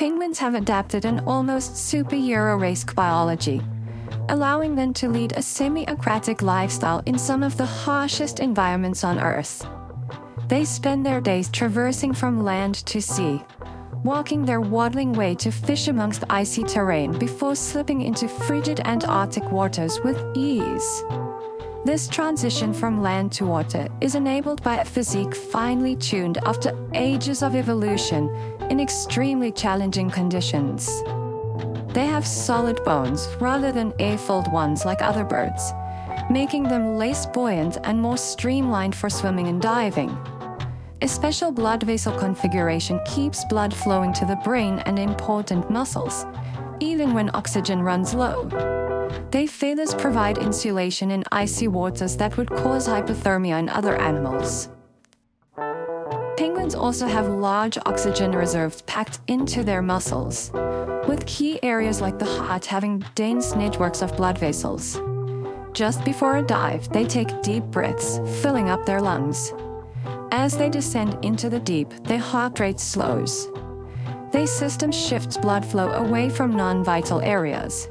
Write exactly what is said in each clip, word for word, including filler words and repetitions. Penguins have adapted an almost superhero race biology, allowing them to lead a semi-aquatic lifestyle in some of the harshest environments on Earth. They spend their days traversing from land to sea, walking their waddling way to fish amongst icy terrain before slipping into frigid Antarctic waters with ease. This transition from land to water is enabled by a physique finely tuned after ages of evolution in extremely challenging conditions. They have solid bones rather than aphid ones like other birds, making them less buoyant and more streamlined for swimming and diving. A special blood vessel configuration keeps blood flowing to the brain and important muscles, even when oxygen runs low. They feathers provide insulation in icy waters that would cause hypothermia in other animals. Penguins also have large oxygen reserves packed into their muscles, with key areas like the heart having dense networks of blood vessels. Just before a dive, they take deep breaths, filling up their lungs. As they descend into the deep, their heart rate slows. Their system shifts blood flow away from non-vital areas.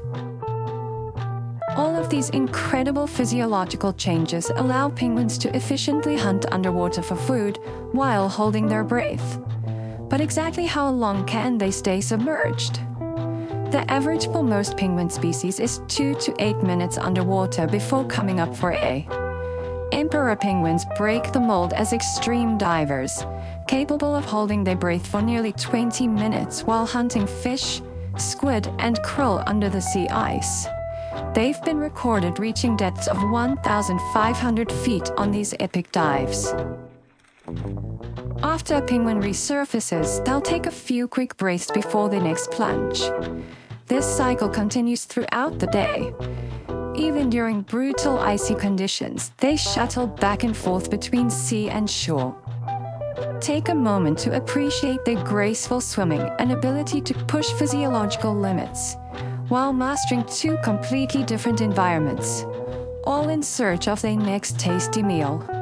All of these incredible physiological changes allow penguins to efficiently hunt underwater for food while holding their breath. But exactly how long can they stay submerged? The average for most penguin species is two to eight minutes underwater before coming up for air. Emperor penguins break the mold as extreme divers, capable of holding their breath for nearly twenty minutes while hunting fish, squid, and krill under the sea ice. They've been recorded reaching depths of one thousand five hundred feet on these epic dives. After a penguin resurfaces, they'll take a few quick breaths before their next plunge. This cycle continues throughout the day. Even during brutal icy conditions, they shuttle back and forth between sea and shore. Take a moment to appreciate their graceful swimming and ability to push physiological limits, while mastering two completely different environments, all in search of their next tasty meal.